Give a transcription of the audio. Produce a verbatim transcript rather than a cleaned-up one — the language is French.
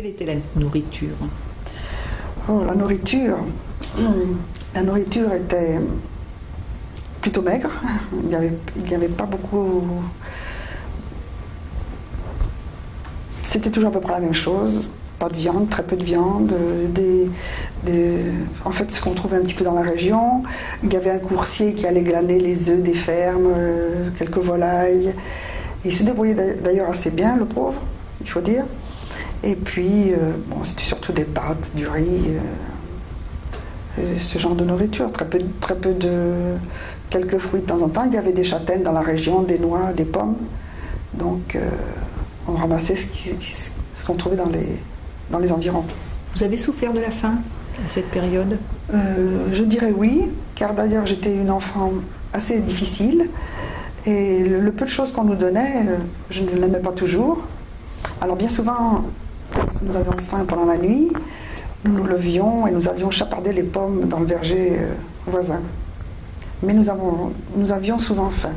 Quelle était la nourriture? Oh, la nourriture. La nourriture était plutôt maigre. Il n'y avait, il n'y avait pas beaucoup. C'était toujours à peu près la même chose. Pas de viande, très peu de viande. Des, des... En fait, ce qu'on trouvait un petit peu dans la région. Il y avait un coursier qui allait glaner les œufs des fermes, quelques volailles. Il se débrouillait d'ailleurs assez bien, le pauvre, il faut dire. Et puis, euh, bon, c'était surtout des pâtes, du riz, euh, euh, ce genre de nourriture. Très peu, très peu de... quelques fruits de temps en temps. Il y avait des châtaignes dans la région, des noix, des pommes. Donc, euh, on ramassait ce qui, ce qu'on trouvait dans les, dans les environs. Vous avez souffert de la faim à cette période? euh, Je dirais oui, car d'ailleurs j'étais une enfant assez difficile. Et le, le peu de choses qu'on nous donnait, je ne l'aimais pas toujours. Alors bien souvent, quand nous avions faim pendant la nuit, nous nous levions et nous allions chaparder les pommes dans le verger voisin. Mais nous, avons, nous avions souvent faim.